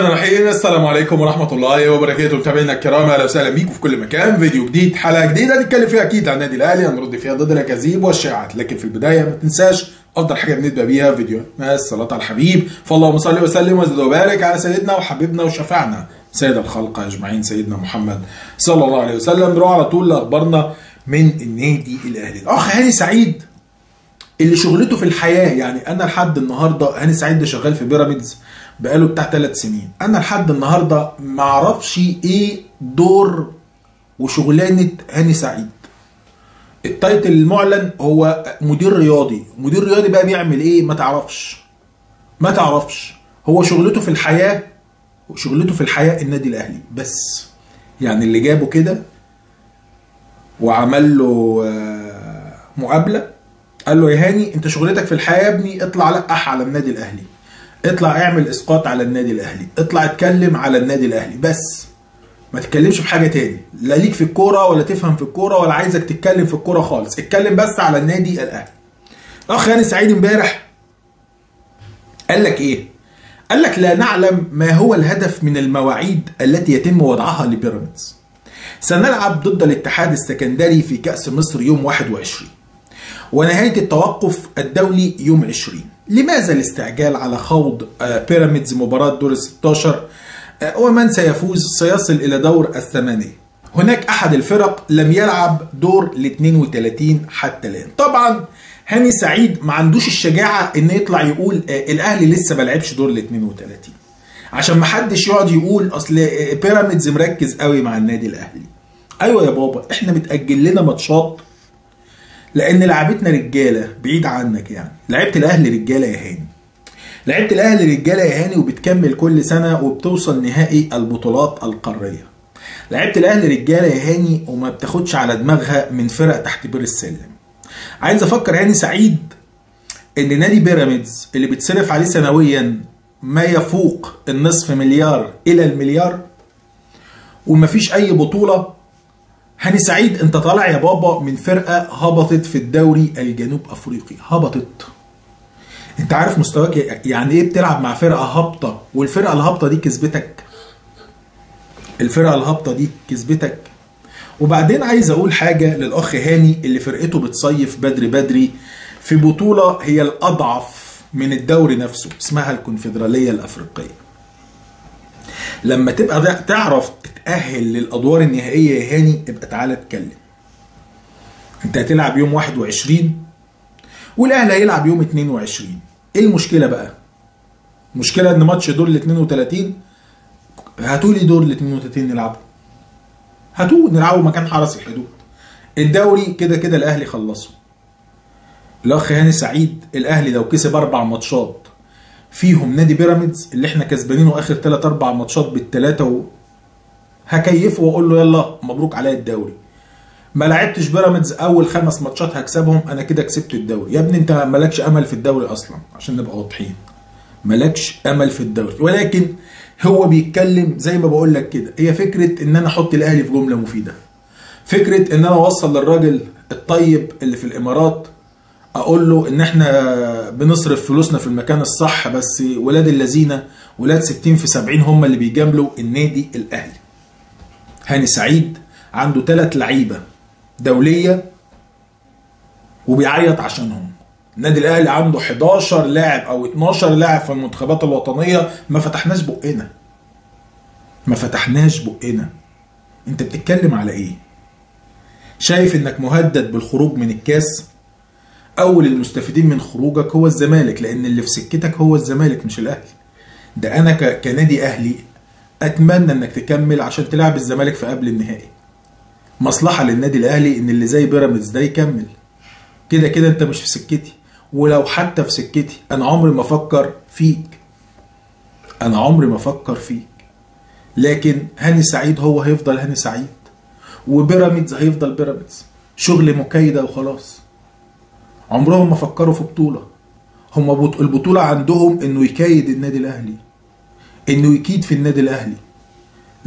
الرحيم. السلام عليكم ورحمه الله وبركاته متابعينا الكرام، اهلا وسهلا بيكم في كل مكان. فيديو جديد، حلقه جديده نتكلم فيها اكيد عن النادي الاهلي، هنرد فيها ضد الاكاذيب والشائعات. لكن في البدايه ما تنساش افضل حاجه بنبدا بيها فيديو الصلاه على الحبيب، فاللهم صل وسلم وزد وبارك على سيدنا وحبيبنا وشفعنا سيد الخلق اجمعين سيدنا محمد صلى الله عليه وسلم. نروح على طول لاخبارنا من النادي الاهلي. الاخ هاني سعيد اللي شغلته في الحياه، يعني انا لحد النهارده هاني سعيد ده شغال في بيراميدز بقاله بتاع 3 سنين، انا لحد النهارده ما اعرفش ايه دور وشغلانه هاني سعيد. التايتل المعلن هو مدير رياضي، مدير رياضي بقى بيعمل ايه؟ ما تعرفش. هو شغلته في الحياه النادي الاهلي بس، يعني اللي جابه كده وعمل له مقابله قال له يا هاني انت شغلتك في الحياه يا ابني، اطلع لقح على النادي الاهلي، اطلع اعمل اسقاط على النادي الاهلي، اطلع اتكلم على النادي الاهلي بس، ما تتكلمش في حاجه تاني، لا ليك في الكوره ولا تفهم في الكوره ولا عايزك تتكلم في الكوره خالص، اتكلم بس على النادي الاهلي. الاخ هاني سعيد امبارح قال لك ايه؟ قال لك لا نعلم ما هو الهدف من المواعيد التي يتم وضعها لبيراميدز. سنلعب ضد الاتحاد السكندري في كأس مصر يوم 21 ونهاية التوقف الدولي يوم 20. لماذا الاستعجال على خوض بيراميدز مباراة دور 16 ومن سيفوز سيصل إلى دور الثمانية؟ هناك أحد الفرق لم يلعب دور ال 32 حتى الآن. طبعا هاني سعيد ما عندوش الشجاعة إن يطلع يقول الأهلي لسه ما لعبش دور ال 32 عشان ما حدش يقعد يقول أصل بيراميدز مركز قوي مع النادي الأهلي. أيوة يا بابا، إحنا متأجل لنا ماتشات لان لعبتنا رجاله بعيد عنك، يعني لعبت الاهلي رجاله يا هاني، لعبت الاهلي رجاله يا هاني وبتكمل كل سنه وبتوصل نهائي البطولات القاريه، لعبت الاهلي رجاله يا هاني وما بتاخدش على دماغها من فرق تحت بير السلم. عايز افكر هاني سعيد ان نادي بيراميدز اللي بتصرف عليه سنويا ما يفوق ال1.5 مليار الى المليار ومفيش اي بطوله. هاني سعيد انت طالع يا بابا من فرقه هبطت في الدوري الجنوب افريقي، هبطت. انت عارف مستواك يعني ايه بتلعب مع فرقه هابطه والفرقه الهابطه دي كسبتك. الفرقه الهابطه دي كسبتك. وبعدين عايز اقول حاجه للاخ هاني اللي فرقته بتصيف بدري بدري في بطوله هي الاضعف من الدوري نفسه اسمها الكونفدراليه الافريقيه. لما تبقى تعرف تتأهل للأدوار النهائية يا هاني ابقى تعالى اتكلم. أنت هتلعب يوم 21 والأهلي هيلعب يوم 22، إيه المشكلة بقى؟ المشكلة إن ماتش دور ال 32 هاتولي دور ال 32 نلعبه. هاتوه نلعبه مكان حرس الحدود. الدوري كده كده الأهلي خلصه. الأخ هاني سعيد الأهلي لو كسب 4 ماتشات فيهم نادي بيراميدز اللي احنا كسبانينه اخر 3-4 ماتشات بالثلاثه هكيفه واقول له يلا مبروك عليا الدوري. ما لعبتش بيراميدز اول 5 ماتشات هكسبهم انا كده كسبت الدوري. يا ابني انت مالكش امل في الدوري اصلا عشان نبقى واضحين. مالكش امل في الدوري، ولكن هو بيتكلم زي ما بقول لك كده، هي فكره ان انا احط الاهلي في جمله مفيده. فكره ان انا اوصل للراجل الطيب اللي في الامارات اقول له ان احنا بنصرف فلوسنا في المكان الصح، بس ولاد اللذينه ولاد 60 في 70 هم اللي بيجاملوا النادي الاهلي. هاني سعيد عنده 3 لعيبه دوليه وبيعيط عشانهم. النادي الاهلي عنده 11 لاعب او 12 لاعب في المنتخبات الوطنيه ما فتحناش بقنا. انت بتتكلم على ايه؟ شايف انك مهدد بالخروج من الكاس؟ أول المستفيدين من خروجك هو الزمالك، لأن اللي في سكتك هو الزمالك مش الأهلي. ده أنا كنادي أهلي أتمنى إنك تكمل عشان تلعب الزمالك في قبل النهائي. مصلحة للنادي الأهلي إن اللي زي بيراميدز ده يكمل. كده كده أنت مش في سكتي، ولو حتى في سكتي أنا عمري ما أفكر فيك. لكن هاني سعيد هو هيفضل هاني سعيد، وبيراميدز هيفضل بيراميدز. شغل مكايدة وخلاص. عمرهم ما فكروا في بطولة. هم البطولة عندهم انه يكيد النادي الاهلي، انه يكيد في النادي الاهلي،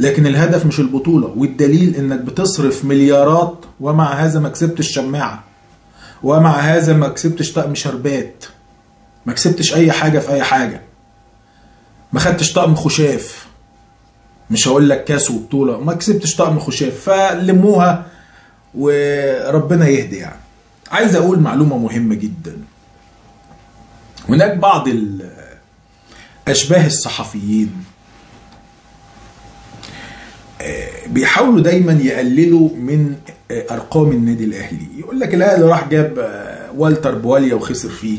لكن الهدف مش البطولة. والدليل انك بتصرف مليارات ومع هذا ما كسبتش شماعة، ومع هذا ما كسبتش طقم شربات، ما كسبتش اي حاجة في اي حاجة. ما خدتش طقم خشاف، مش هقول لك كاس وبطوله، ما كسبتش طقم خشاف، فلموها وربنا يهدي. يعني عايز اقول معلومه مهمه جدا، هناك بعض اشباه الصحفيين بيحاولوا دايما يقللوا من ارقام النادي الاهلي، يقول لك الاهلي راح جاب والتر بواليا وخسر فيه،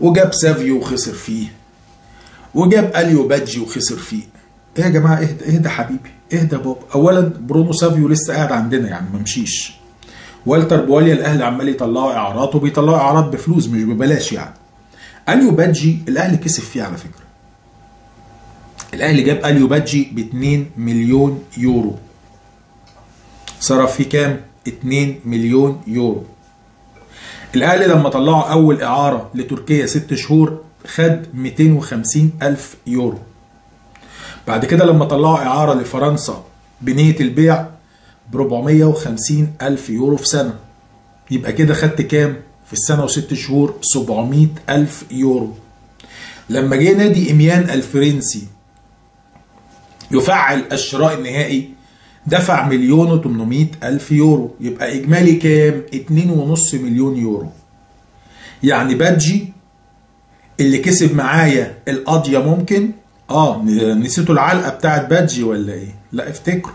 وجاب سافيو وخسر فيه، وجاب اليوبانجي وخسر فيه. ايه يا جماعه، اهدى حبيبي، اهدى بابا. اولا برونو سافيو لسه قاعد عندنا، يعني ما مشيش. والتر بواليا الاهلي عمال يطلعوا اعارات، وبيطلعوا اعارات بفلوس مش ببلاش يعني. اليوبانجي الاهلي كسب فيه على فكره، الاهلي جاب اليوبانجي ب 2 مليون يورو، صرف فيه كام؟ 2 مليون يورو. الاهلي لما طلعوا اول اعاره لتركيا 6 شهور خد 250,000 يورو. بعد كده لما طلعوا اعاره لفرنسا بنيه البيع ب 450,000 يورو في سنه، يبقى كده خدت كام؟ في السنه و6 شهور 700,000 يورو. لما جه نادي إميان الفرنسي يفعل الشراء النهائي دفع 1,800,000 يورو، يبقى اجمالي كام؟ 2.5 مليون يورو. يعني بادجي اللي كسب معايا القضيه ممكن، نسيتوا العلقه بتاعت بادجي ولا ايه؟ لا افتكروا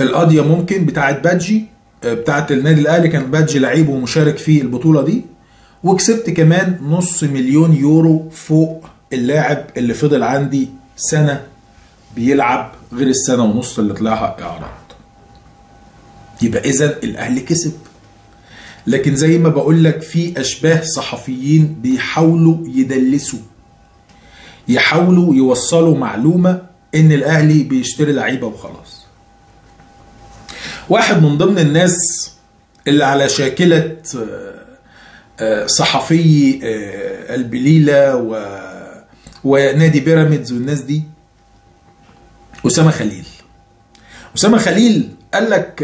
القضيه ممكن بتاعت بادجي بتاعت النادي الاهلي، كان بادجي لعيب ومشارك في البطوله دي، وكسبت كمان 500,000 يورو فوق اللاعب اللي فضل عندي سنه بيلعب غير السنه ونص اللي طلعها اعراض. يبقى اذا الاهلي كسب. لكن زي ما بقول لك في اشباه صحفيين بيحاولوا يدلسوا، يحاولوا يوصلوا معلومه ان الاهلي بيشتري لعيبه وخلاص. واحد من ضمن الناس اللي على شاكله صحفي البليله ونادي بيراميدز والناس دي أسامة خليل. أسامة خليل قال لك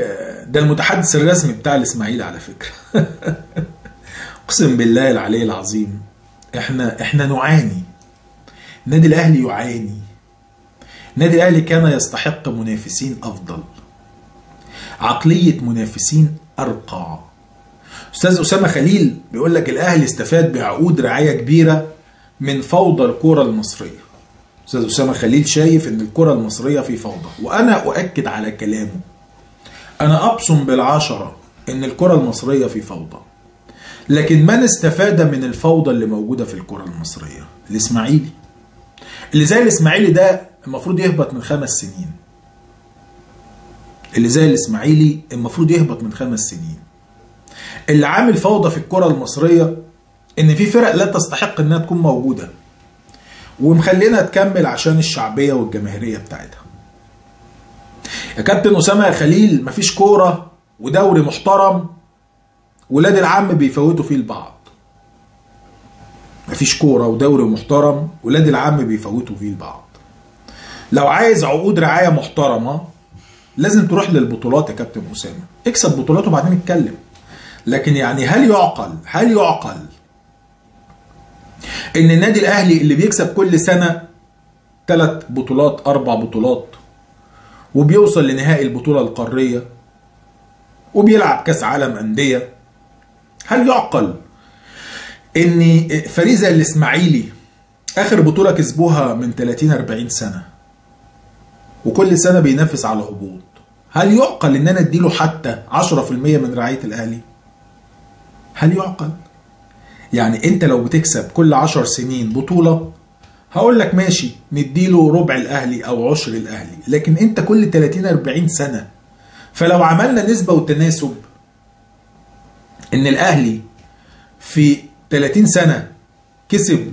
ده المتحدث الرسمي بتاع الإسماعيلي على فكرة. أقسم بالله العلي العظيم، إحنا نعاني، النادي الأهلي يعاني. النادي الأهلي كان يستحق منافسين أفضل، عقلية منافسين أرقى. أستاذ أسامة خليل بيقول لك الأهلي استفاد بعقود رعاية كبيرة من فوضى الكرة المصرية. أستاذ أسامة خليل شايف إن الكرة المصرية في فوضى، وأنا أؤكد على كلامه. أنا أبصم بالعشرة إن الكرة المصرية في فوضى. لكن من استفاد من الفوضى اللي موجودة في الكرة المصرية؟ الإسماعيلي. اللي زي الإسماعيلي ده المفروض يهبط من 5 سنين. اللي زي الإسماعيلي المفروض يهبط من 5 سنين. اللي عامل فوضى في الكرة المصرية إن في فرق لا تستحق إنها تكون موجودة، ومخلينا تكمل عشان الشعبيه والجماهيريه بتاعتها. يا كابتن اسامه يا خليل، مفيش كوره ودوري محترم ولاد العم بيفوتوا فيه البعض. مفيش كوره ودوري محترم ولاد العم بيفوتوا فيه البعض. لو عايز عقود رعايه محترمه لازم تروح للبطولات يا كابتن اسامه، اكسب بطولاته وبعدين اتكلم. لكن يعني هل يعقل إن النادي الأهلي اللي بيكسب كل سنة 3 بطولات 4 بطولات وبيوصل لنهائي البطولة القارية وبيلعب كأس عالم أندية، هل يعقل إن فريق زي الإسماعيلي آخر بطولة كسبوها من 30-40 سنة وكل سنة بينافس على هبوط، هل يعقل إن أنا أديله حتى 10% من رعاية الأهلي؟ هل يعقل؟ يعني انت لو بتكسب كل 10 سنين بطولة هقول لك ماشي نديله ربع الاهلي او عشر الاهلي، لكن انت كل 30-40 سنة، فلو عملنا نسبة وتناسب ان الاهلي في 30 سنة كسب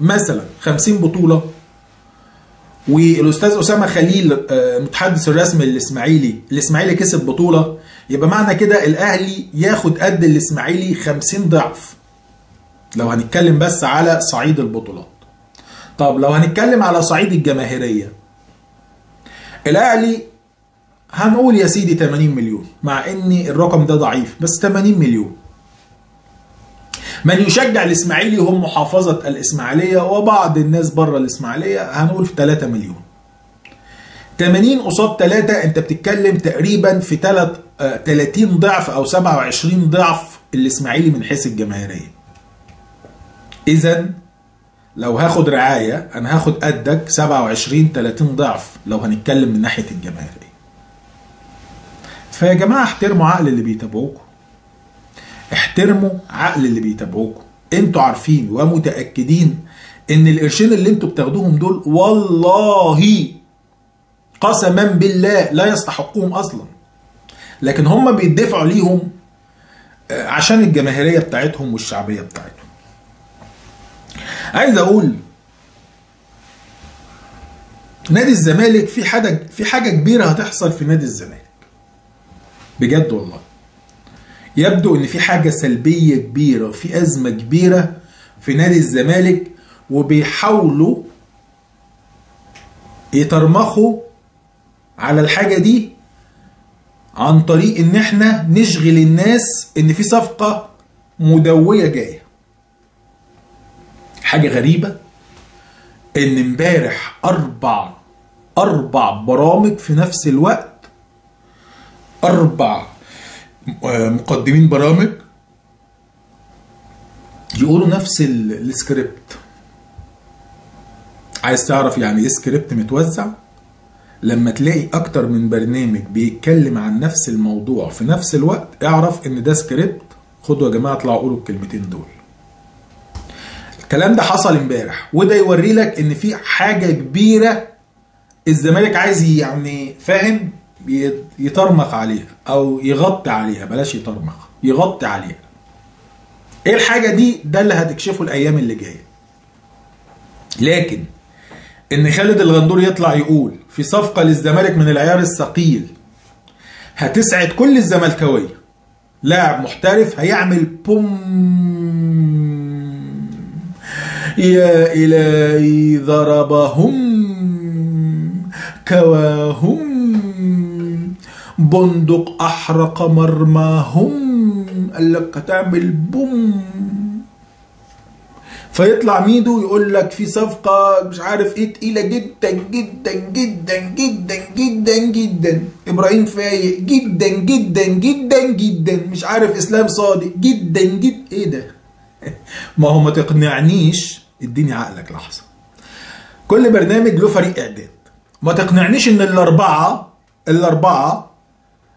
مثلا 50 بطولة، والاستاذ اسامة خليل متحدث الرسمي الاسماعيلي كسب بطولة، يبقى معنى كده الاهلي ياخد قد الاسماعيلي 50 ضعف لو هنتكلم بس على صعيد البطولات. طب لو هنتكلم على صعيد الجماهيرية، الأهلي هنقول يا سيدي 80 مليون، مع ان الرقم ده ضعيف، بس 80 مليون. من يشجع الاسماعيلي هم محافظة الاسماعيلية وبعض الناس بره الاسماعيلية، هنقول في 3 مليون. 80 قصاد 3 انت بتتكلم تقريبا في 30 ضعف او 27 ضعف الاسماعيلي من حيث الجماهيرية. اذا لو هاخد رعاية انا هاخد قدك 27-30 ضعف لو هنتكلم من ناحية الجماهيرية. فيا جماعة احترموا عقل اللي بيتابعوكم. احترموا عقل اللي بيتابعوكم. انتوا عارفين ومتأكدين ان القرشين اللي انتوا بتاخدوهم دول والله قسما بالله لا يستحقوهم اصلا، لكن هما بيدفعوا ليهم عشان الجماهيرية بتاعتهم والشعبية بتاعتهم. عايز اقول نادي الزمالك في حاجه كبيره هتحصل في نادي الزمالك بجد والله. يبدو ان في حاجه سلبيه كبيره وفي ازمه كبيره في نادي الزمالك، وبيحاولوا يترمخوا على الحاجه دي عن طريق ان احنا نشغل الناس ان في صفقه مدويه جايه. حاجة غريبة ان امبارح اربع برامج في نفس الوقت، 4 مقدمين برامج يقولوا نفس السكريبت. عايز تعرف يعني ايه سكريبت متوزع؟ لما تلاقي اكتر من برنامج بيتكلم عن نفس الموضوع في نفس الوقت اعرف ان ده سكريبت. خدوا يا جماعة اطلعوا قولوا الكلمتين دول. الكلام ده حصل امبارح، وده يوري لك ان في حاجه كبيره الزمالك عايز يعني فاهم يطرمخ عليها او يغطي عليها، بلاش يطرمخ، يغطي عليها. ايه الحاجه دي؟ ده اللي هتكشفه الايام اللي جايه. لكن ان خالد الغندور يطلع يقول في صفقه للزمالك من العيار الثقيل هتسعد كل الزملكاويه، لاعب محترف هيعمل بوم، يا إلهي ضربهم كواهم بندق أحرق مرماهم، قال لك هتعمل بوم. فيطلع ميدو يقول لك في صفقة مش عارف ايه تقيلة جدا جدا جدا جدا جدا جدا، إبراهيم فايد جدا جدا جدا جدا، مش عارف إسلام صادق جدا جدا. ايه ده؟ ما هو ما تقنعنيش، اديني عقلك لحظه. كل برنامج له فريق اعداد، ما تقنعنيش ان الاربعه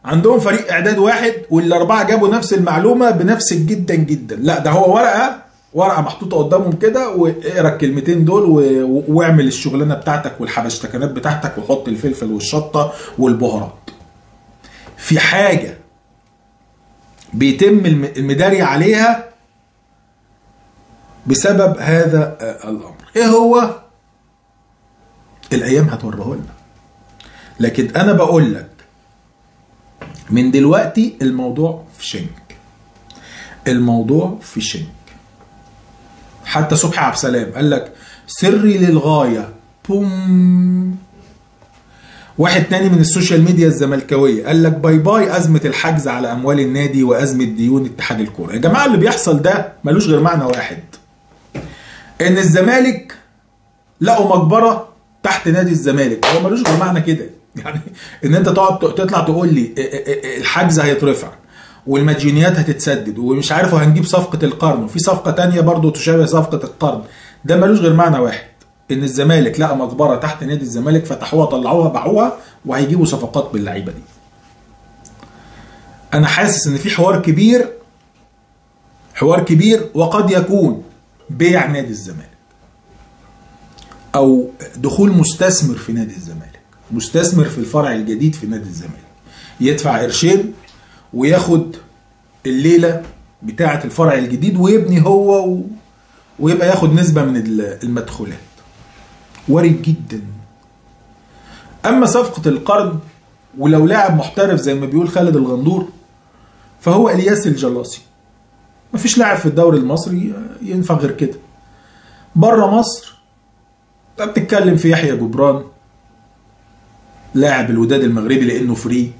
عندهم فريق اعداد واحد والاربعه جابوا نفس المعلومه بنفس جدا جدا. لا ده هو ورقه محطوطه قدامهم كده، واقرا الكلمتين دول واعمل الشغلانه بتاعتك والحبشتكنات بتاعتك وحط الفلفل والشطه والبهارات. في حاجه بيتم المداري عليها بسبب هذا الامر، ايه هو؟ الايام هتوريه لنا. لكن انا بقول لك من دلوقتي الموضوع في شنك. الموضوع في شنك. حتى صبحي عبد السلام قال لك سري للغايه بوم. واحد تاني من السوشيال ميديا الزملكاويه قال لك باي باي ازمه الحجز على اموال النادي وازمه ديون اتحاد الكوره. يا جماعه اللي بيحصل ده ملوش غير معنى واحد، ان الزمالك لقوا مقبره تحت نادي الزمالك. هو ملوش غير معنى كده، يعني ان انت تقعد تطلع تقول لي الحجز هيترفع والمديونيات هتتسدد ومش عارف هنجيب صفقه القرن وفي صفقه ثانيه برضه تشابه صفقه القرن، ده ملوش غير معنى واحد، ان الزمالك لقى مقبره تحت نادي الزمالك فتحوها طلعوها باعوها وهيجيبوا صفقات باللعيبه دي. انا حاسس ان في حوار كبير وقد يكون بيع نادي الزمالك او دخول مستثمر في نادي الزمالك، مستثمر في الفرع الجديد في نادي الزمالك يدفع قرشين وياخد الليله بتاعه الفرع الجديد ويبني هو ويبقى ياخد نسبه من المدخولات. وارد جدا. اما صفقه القرن ولو لاعب محترف زي ما بيقول خالد الغندور فهو الياس الجلاصي. مفيش لاعب في الدوري المصري ينفع غير كده. بره مصر انت بتتكلم في يحيى جبران لاعب الوداد المغربي لانه فري،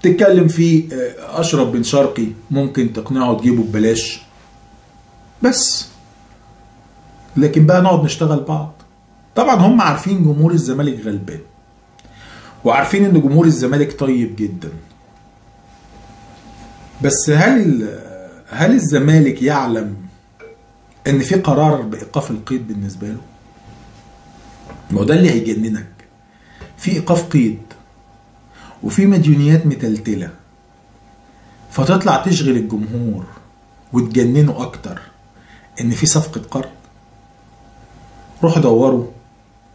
بتتكلم في اشرف بن شرقي ممكن تقنعه تجيبه ببلاش، بس. لكن بقى نقعد نشتغل بعض. طبعا هم عارفين جمهور الزمالك غلبان، وعارفين ان جمهور الزمالك طيب جدا، بس هل الزمالك يعلم ان في قرار بايقاف القيد بالنسبه له؟ ما هو ده اللي هيجننك، في ايقاف قيد وفي مديونيات متلتله، فتطلع تشغل الجمهور وتجننه اكتر ان في صفقه قرض. روحوا دوروا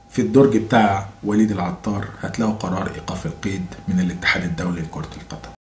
في الدرج بتاع وليد العطار، هتلاقوا قرار ايقاف القيد من الاتحاد الدولي لكرة القدم.